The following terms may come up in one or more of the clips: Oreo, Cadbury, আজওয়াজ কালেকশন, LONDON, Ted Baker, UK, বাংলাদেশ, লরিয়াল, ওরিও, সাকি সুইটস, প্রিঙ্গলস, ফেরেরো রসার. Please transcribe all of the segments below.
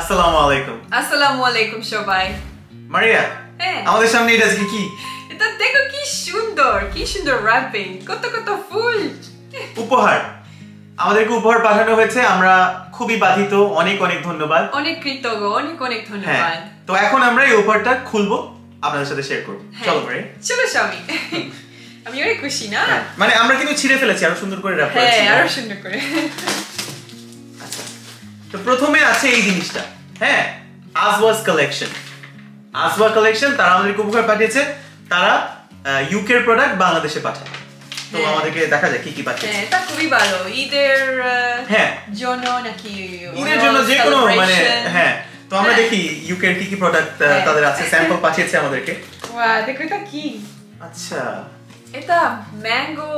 আসসালামু আলাইকুম। আসসালামু আলাইকুম সবাই। মারিয়া, হ্যাঁ, আমাদের সামনে এটা কি? এটা দেখো কি সুন্দর, কি সুন্দর র‍্যাপিং, কত কত ফুল উপহার। আমাদেরকে উপহার পাঠানো হয়েছে, আমরা খুবই বাধিত। অনেক অনেক ধন্যবাদ, অনেক কৃতজ্ঞ, অনেক অনেক ধন্যবাদ। তো এখন আমরা এই উপহারটা খুলবো, আপনাদের সাথে শেয়ার করব। চলো মারিয়া, চলো স্বামী। আমি অনেক খুশি না, মানে আমরা কিন্তু ছিঁড়ে ফেলেছি, আরো সুন্দর করে র‍্যাপ করেছি, হ্যাঁ আরো সুন্দর করে। আচ্ছা, তো প্রথমে আছে এই জিনিসটা, হ্যাঁ, আসওয়াস কালেকশন। আসওয়া কালেকশন তারা আমাদেরকে উপহার পাঠিয়েছে। তারা ইউকের প্রোডাক্ট বাংলাদেশে পাঠায়। তো আমাদেরকে দেখা যায় কি কি পাঠিয়েছে। এটা খুবই ভালো, ঈদের জন্য নাকি ঈদের জন্য যে কোনো, মানে হ্যাঁ। তো আমরা দেখি ইউকের কি কি প্রোডাক্ট তাদের আছে, স্যাম্পল পাঠিয়েছে আমাদেরকে। ওয়া, দেখো এটা কি। আচ্ছা, এটা ম্যাঙ্গো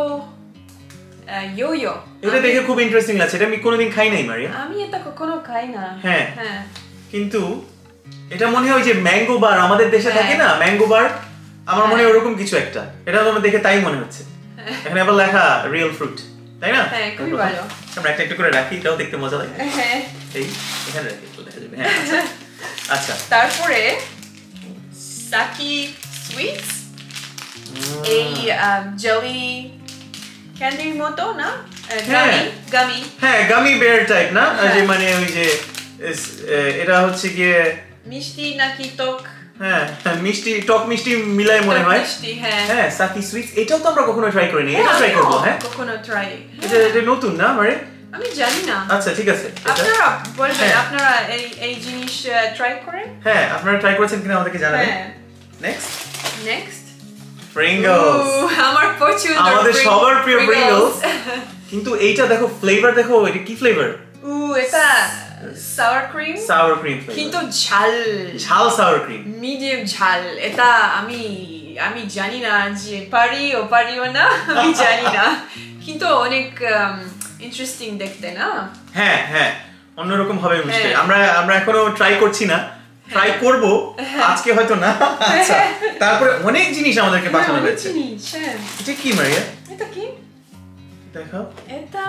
ইয়ো। এটা দেখে খুব ইন্টারেস্টিং লাগছে। এটা আমি কোনোদিন খাই নাই মারিয়া। আমি এটা কখনো খাই না। হ্যাঁ হ্যাঁ, কিন্তু এটা মনে হয় যে ম্যাঙ্গো বার আমাদের দেশে থাকে না, ম্যাঙ্গো বার, আমার মনে হয় ওরকম কিছু একটা। এটা আমরা দেখে তাই মনে হচ্ছে। এখানে আবার লেখা রিয়েল ফ্রুট, তাই না? হ্যাঁ, খুবই ভালো। আমরা একটা একটা করে রাখি, এটাও দেখতে মজা লাগে। হ্যাঁ, এই এখানে রাখি, তো দেখা যাবে। হ্যাঁ, আচ্ছা। তারপরে সাকি সুইটস, এই জেলি ক্যান্ডির মতো না, গামি গামি, হ্যাঁ গামি বেয়ার টাইপ না, যে মানে ওই যে এটা হচ্ছে কি মিষ্টি নাকি টক, হ্যাঁ মিষ্টি, টক মিষ্টি মিলাই মনে হয়। হ্যাঁ হ্যাঁ, সাকি সুইটস, এটাও তো আমরা কখনো ট্রাই করিনি। এটা ট্রাই করব, হ্যাঁ কখনো ট্রাই। এটা নতুন না মানে, আমি জানি না। আচ্ছা ঠিক আছে, আপনারা বলবেন আপনারা এই জিনিস ট্রাই করেন। হ্যাঁ, আপনারা ট্রাই করেছেন কিনা আমাদেরকে জানাবেন। হ্যাঁ, নেক্সট নেক্সট প্রিঙ্গলস, আমার পছন্দ, আমাদের সবার প্রিয় প্রিঙ্গলস। কিন্তু এইটা দেখো, ফ্লেভার দেখো, এটা কি ফ্লেভার? ও এটা sour cream কিন্তু ঝাল sour cream, medium ঝাল। এটা আমি জানি না যে পারিও না, আমি জানি না, কিন্তু অনেক ইন্টারেস্টিং দেখতে না। হ্যাঁ হ্যাঁ, অন্যরকম হবে নিশ্চয়ই। আমরা এখনো ট্রাই করছি না, ট্রাই করব আজকে, হয়তো না। আচ্ছা, তারপরে অনেক জিনিস আমাদেরকে পাঠানো হয়েছে। এটা কি মারিয়া? এটা কি দেখো, এটা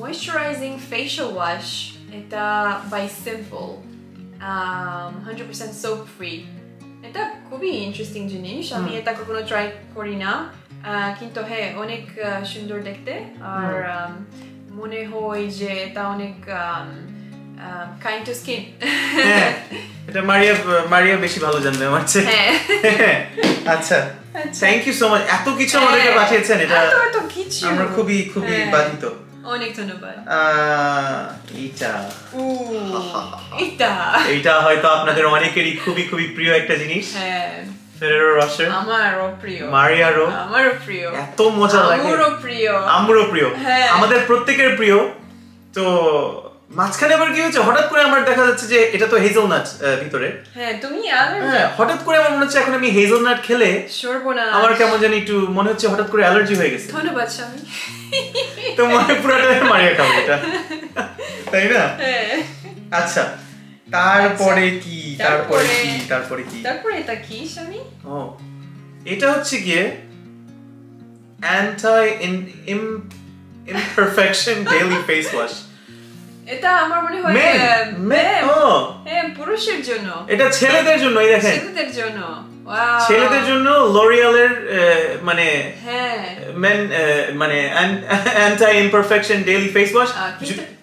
moisturizing facial wash, এটা by Simple, 100% soap free। এটা খুবই ইন্টারেস্টিং জিনিস, আমি এটা কখনো ট্রাই করি না, কিন্তু হ্যাঁ অনেক সুন্দর দেখতে। আর মনে হয় যে এটা অনেক kind to skin। এটা মারিয়া বেশি ভালো জানবে আমার চেয়ে। হ্যাঁ, আচ্ছা, থ্যাংক ইউ সো মাচ, এত কিছু আমাদেরকে পাঠিয়েছেন। এটা আমরা খুবই খুবই বাধিত, অনেক ধন্যবাদ। এটা হয়তো আপনাদের অনেকেরই খুবই খুবই প্রিয় একটা জিনিস। হ্যাঁ, ফেরেরো রসার, আমারও প্রিয়, মারিয়ারও, আমারও প্রিয়। এত মজা লাগে, আমরও প্রিয়, আমাদের প্রত্যেকের প্রিয়। তো মাঝখানে আবার কি হয়েছে, হঠাৎ করে আমার দেখা যাচ্ছে যে এটা তো হেজেলনাট ভিতরে। হ্যাঁ, তুমি হঠাৎ করে আমার মনে হচ্ছে এখন আমি হেজেলনাট খেলে সর্বনাশ, আমার কেমন জানি একটু মনে হচ্ছে হঠাৎ করে অ্যালার্জি হয়ে গেছে। ধন্যবাদ স্বামী, তোমার পুরোটা মারিয়া খাবো এটা, তাই না? আচ্ছা, তারপরে এটা কি স্বামী? ও, এটা হচ্ছে গিয়ে anti imperfection daily face wash. এটা আমার মনে হয় পুরুষের জন্য, এটা ছেলেদের জন্য। এই দেখেন, ছেলেদের জন্য লরিয়ালের মানে anti imperfection daily face wash.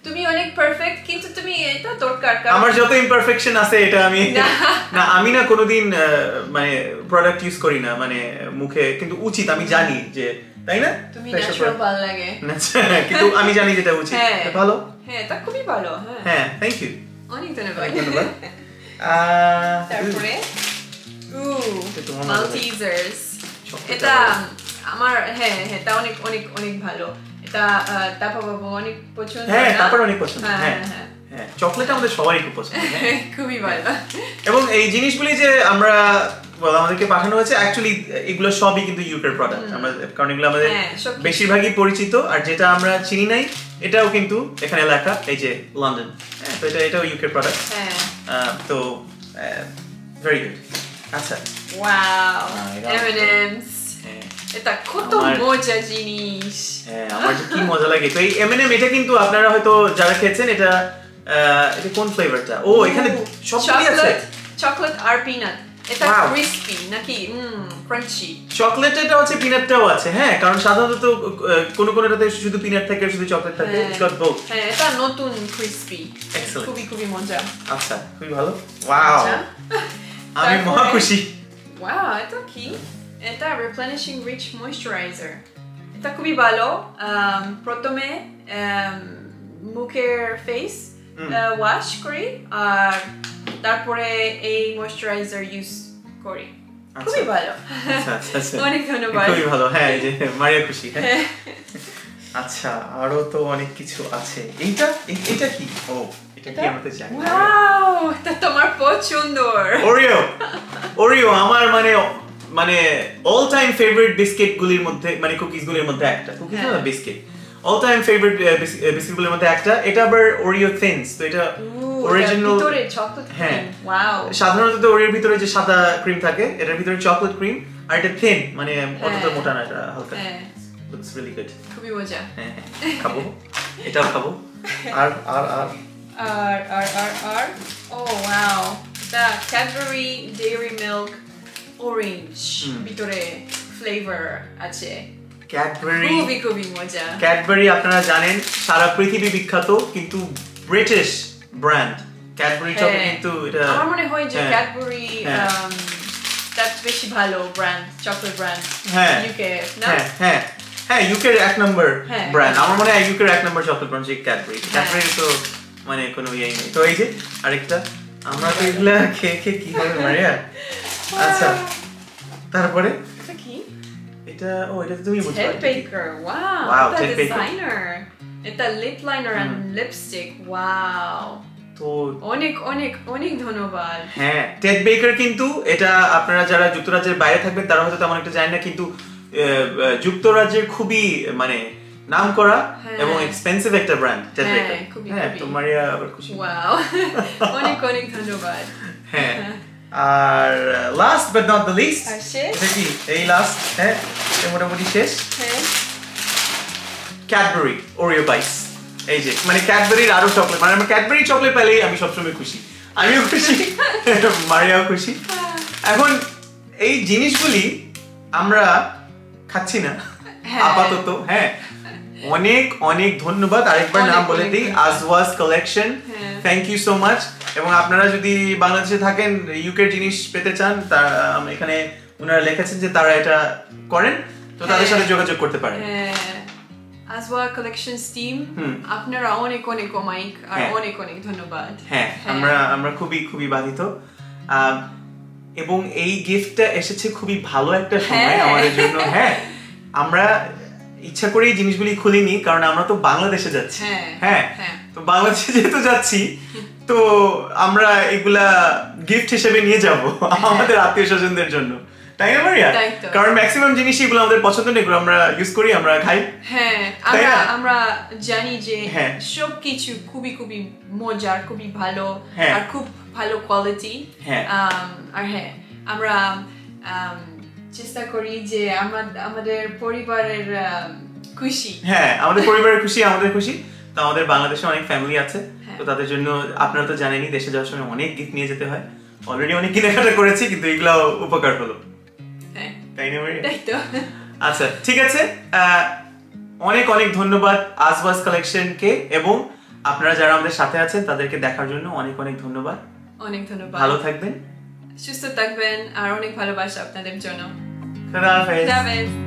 তুমি অনেক পারফেক্ট, কিন্তু তুমি এটা দরকার। আমার যত ইমপারফেকশন আছে এটা আমি কোনোদিন মানে প্রোডাক্ট ইউজ করি না, মানে মুখে, কিন্তু উচিত, আমি জানি যে, তাই না? তুমি ন্যাচারাল ভালো লাগে, কিন্তু আমি জানি যেটা উচিত ভালো। হ্যাঁ, এটা খুবই ভালো। হ্যাঁ, থ্যাংক ইউ, অনেক ধন্যবাদ। তারপরে মাল্টিজার্স, এটা আমার হ্যাঁ এটা অনেক অনেক অনেক ভালো। এটা তাপা বাবু অনেক পছন্দ। হ্যাঁ, তাপার অনেক পছন্দ। হ্যাঁ হ্যাঁ, চকলেট আমাদের সবারই খুব পছন্দ, খুবই ভালো। এবং এই জিনিসগুলি যে আমরা আমাদেরকে পাঠানো হয়েছে, অ্যাকচুয়ালি এগুলো সবই কিন্তু ইউকের প্রোডাক্ট, আমরা কারণ এগুলো আমাদের বেশিরভাগই পরিচিত। আর যেটা আমরা চিনি নাই, এটাও কিন্তু এখানে লেখা, এই যে লন্ডন। হ্যাঁ, তো এটাও ইউকের প্রোডাক্ট। হ্যাঁ, তো ভেরি গুড। আচ্ছা, ওয়াও, এভিডেন্স। এটা কত মজা জিনিস। হ্যাঁ, আমার কি মজা লাগে। তো এই এমএনএম, এটা কিন্তু আপনারা হয়তো যারা খেয়েছেন, এটা এটা কোন ফ্লেভারটা? ও এখানে সবই আছে। চকলেট আর পিনাট। এটা ক্রিসপি নাকি ক্রাঞ্চি? চকলেট এটা আছে, পিনাটটাও আছে। হ্যাঁ, কারণ সাধারণত কোন কোনটাতে শুধু পিনাট থাকে, শুধু চকলেট থাকে। It's got both. হ্যাঁ, এটা নতুন ক্রিসপি। এক্সেলেন্ট। খুবই খুবই মজা। আচ্ছা, খুবই ভালো। ওয়াও। আমি মহা খুশি। ওয়াও, এটা কি? এটা রিপ্লেনিশিং রিচ ময়েশ্চারাইজার। এটা খুবই ভালো। প্রথমে মুখের ফেস ওয়াশ করি আর তারপরে এই ময়েশ্চারাইজার ইউজ করি। খুবই ভালো। অনেক ধন্যবাদ। খুবই ভালো। হ্যাঁ, এই যে মারিয়া খুশি। হ্যাঁ, আচ্ছা, আরো তো অনেক কিছু আছে। এইটা এটা কি? ও এটা কি আমাদের চাই? ওয়াও, এটা তোমার পছন্দ। ওরিও। ওরিও আমার মানে অল টাইম ফেভারিট বিস্কিট গুলির মধ্যে, মানে কুকিজ গুলির মধ্যে একটা। কুকিজ না, biscuit. All time favourite biscuit গুলির মধ্যে একটা। এটা আবার ওরিও থিনস। তো এটা অরিজিনাল ভিতরে চকলেট। হ্যাঁ, ওয়াও। সাধারণত ওরিওর ভিতরে যে সাদা ক্রিম থাকে, এটার ভিতরে চকলেট ক্রিম, আর এটা থিন, মানে অতটা মোটা না, এটা হালকা। Looks really good. খুবই মজা। হ্যাঁ, খাবো। এটাও খাবো। আর আর আর আর আর আর আর ও wow, the Cadbury dairy milk orange ভিতরে ফ্লেভার আছে। Cadbury খুবই মজা। Cadbury আপনারা জানেন সারা পৃথিবী বিখ্যাত, কিন্তু ব্রিটিশ ব্র্যান্ড Cadbury চকলেট। কিন্তু এটা আমার মনে হয় যে Cadbury that's বেশি ভালো ব্র্যান্ড, চকলেট ব্র্যান্ড। হ্যাঁ, ইউকে না? হ্যাঁ, হ্যাঁ, ইউকের এক নম্বর ব্র্যান্ড। আমার মনে হয় ইউকের এক নম্বর চকলেট ব্র্যান্ড যে Cadbury। Cadbury তো মানে কোনো ইয়েই নেই। তো এই যে আরেকটা। আমরা তো এগুলা খেয়ে খেয়ে কি হবে মারিয়া। আচ্ছা, তারপরে এটা কি? এটা ও এটা তুমি বলছো Ted Baker। Wow, Ted Baker। এটা lip liner and lipstick. Wow, তো অনেক অনেক অনেক ধন্যবাদ। হ্যাঁ, Ted Baker। কিন্তু এটা আপনারা যারা যুক্তরাজ্যের বাইরে থাকবেন তারা হয়তো তেমন একটা জানেন না, কিন্তু যুক্তরাজ্যের খুবই মানে নাম করা এবং এক্সপেন্সিভ একটা ব্র্যান্ড Ted Baker। হ্যাঁ, তো মারিয়া আবার খুশি। ওয়াও, অনেক অনেক ধন্যবাদ। হ্যাঁ, আর last but not the list, দেখি এই লাস্ট। হ্যাঁ, এটা মোটামুটি শেষ। হ্যাঁ, Cadbury Oreo bites। এই যে মানে Cadbury আরো চকলেট, মানে আমি Cadbury চকলেট পেলেই আমি সবসময় খুশি। আমিও খুশি, মারিয়াও খুশি। এখন এই জিনিসগুলি আমরা খাচ্ছি না আপাতত। হ্যাঁ, অনেক অনেক ধন্যবাদ। আরেকবার নাম বলে দিই, আজওয়াজ কালেকশন। Thank you so much. এবং আপনারা যদি বাংলাদেশে থাকেন, ইউকের জিনিস পেতে চান, তারা এখানে ওনারা লিখেছেন যে তারা এটা করেন, তো তাদের সাথে যোগাযোগ করতে পারেন। আজওয়াজ কালেকশন টিম, আপনারা অনেক অনেক অনেক অনেক ধন্যবাদ। হ্যাঁ, আমরা খুবই খুবই বাধিত। এবং এই গিফটটা এসেছে খুবই ভালো একটা সময় আমাদের জন্য। হ্যাঁ, আমরা ইচ্ছা করে এই জিনিসগুলি খুলিনি, কারণ আমরা তো বাংলাদেশে যাচ্ছি। হ্যাঁ, তো বাংলাদেশে যেহেতু যাচ্ছি, তো আমরা এগুলা গিফট হিসেবে নিয়ে যাব আমাদের আত্মীয় স্বজনদের জন্য, তাই না মারিয়া? কারণ ম্যাক্সিমাম জিনিস এগুলো আমাদের পছন্দ নেই, আমরা ইউজ করি, আমরা খাই। হ্যাঁ, আমরা জানি যে সব কিছু খুবই খুবই মজার, খুবই ভালো, আর খুব ভালো কোয়ালিটি। আর হ্যাঁ, আমরা চেষ্টা করি যে আমাদের পরিবারের খুশি। হ্যাঁ, আমাদের পরিবারের খুশি আমাদের খুশি। তো আমাদের বাংলাদেশে অনেক ফ্যামিলি আছে, তো তাদের জন্য আপনারা তো জানেনই দেশে যাওয়ার সময় অনেক গিফট নিয়ে যেতে হয়। অলরেডি অনেক কেনাকাটা করেছি, কিন্তু এগুলো উপকার হলো। হ্যাঁ, তাই না মারিয়া? তাই তো। আচ্ছা, ঠিক আছে। অনেক অনেক ধন্যবাদ আজওয়াজ কালেকশনকে, এবং আপনারা যারা আমাদের সাথে আছেন তাদেরকে দেখার জন্য অনেক অনেক ধন্যবাদ। অনেক ধন্যবাদ। ভালো থাকবেন, সুস্থ থাকবেন, আর অনেক ভালোবাসা আপনাদের জন্য। খোদা হাফেজ।